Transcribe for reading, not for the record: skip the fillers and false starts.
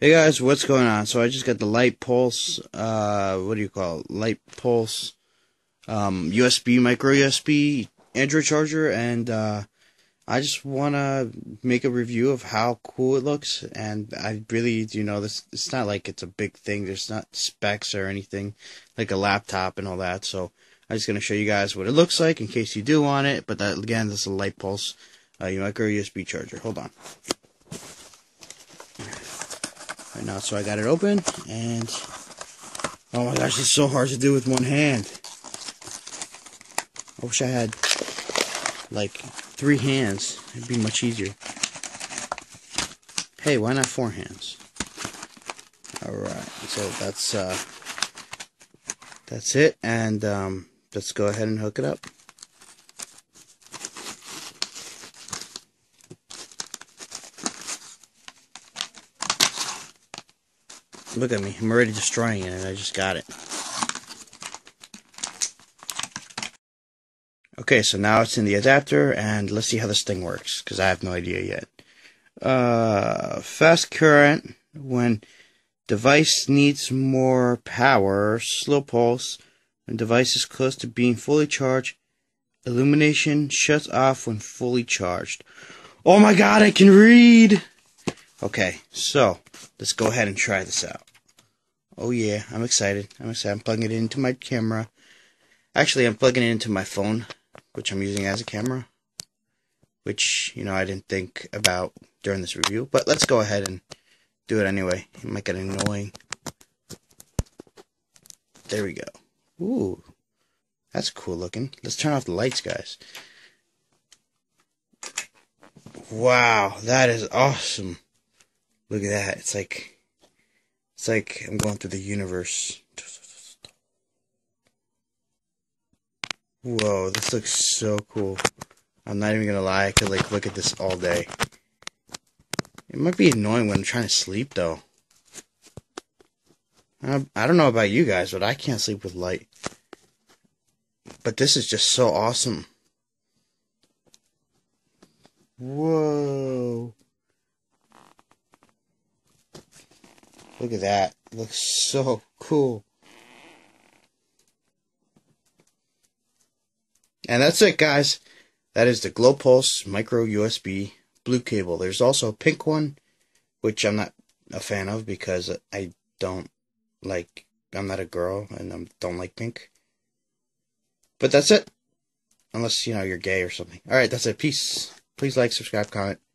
Hey guys, what's going on? So I just got the Light Pulse, Light Pulse, Micro USB Android charger, and I just want to make a review of how cool it looks. And I really, it's not like it's a big thing. There's not specs or anything like a laptop and all that. So I'm just going to show you guys what it looks like in case you do want it. But that, again, this is a Light Pulse Micro USB charger. Hold on. Right now, so I got it open, and oh my gosh, it's so hard to do with one hand. I wish I had like 3 hands, it'd be much easier. Hey, why not 4 hands? Alright, so that's it, and let's go ahead and hook it up. Look at me, I'm already destroying it, and I just got it. Okay, so now it's in the adapter, and let's see how this thing works, because I have no idea yet. Fast current, when device needs more power. Slow pulse, when device is close to being fully charged. Illumination shuts off when fully charged. Oh my god, I can read! Okay, so let's go ahead and try this out. Oh yeah, I'm excited. I'm plugging it into my camera. Actually, I'm plugging it into my phone, which I'm using as a camera, which, I didn't think about during this review. But let's go ahead and do it anyway. It might get annoying. There we go. Ooh, that's cool looking. Let's turn off the lights, guys. Wow, that is awesome. Look at that. It's like I'm going through the universe. Whoa, this looks so cool. I'm not even gonna lie, I could like look at this all day. It might be annoying when I'm trying to sleep though. I don't know about you guys, but I can't sleep with light. But this is just so awesome. Whoa. Look at that. It looks so cool. And that's it, guys. That is the Glow Pulse Micro USB blue cable. There's also a pink one, which I'm not a fan of because I'm not a girl and I don't like pink. But that's it. Unless, you're gay or something. Alright, that's it. Peace. Please like, subscribe, comment.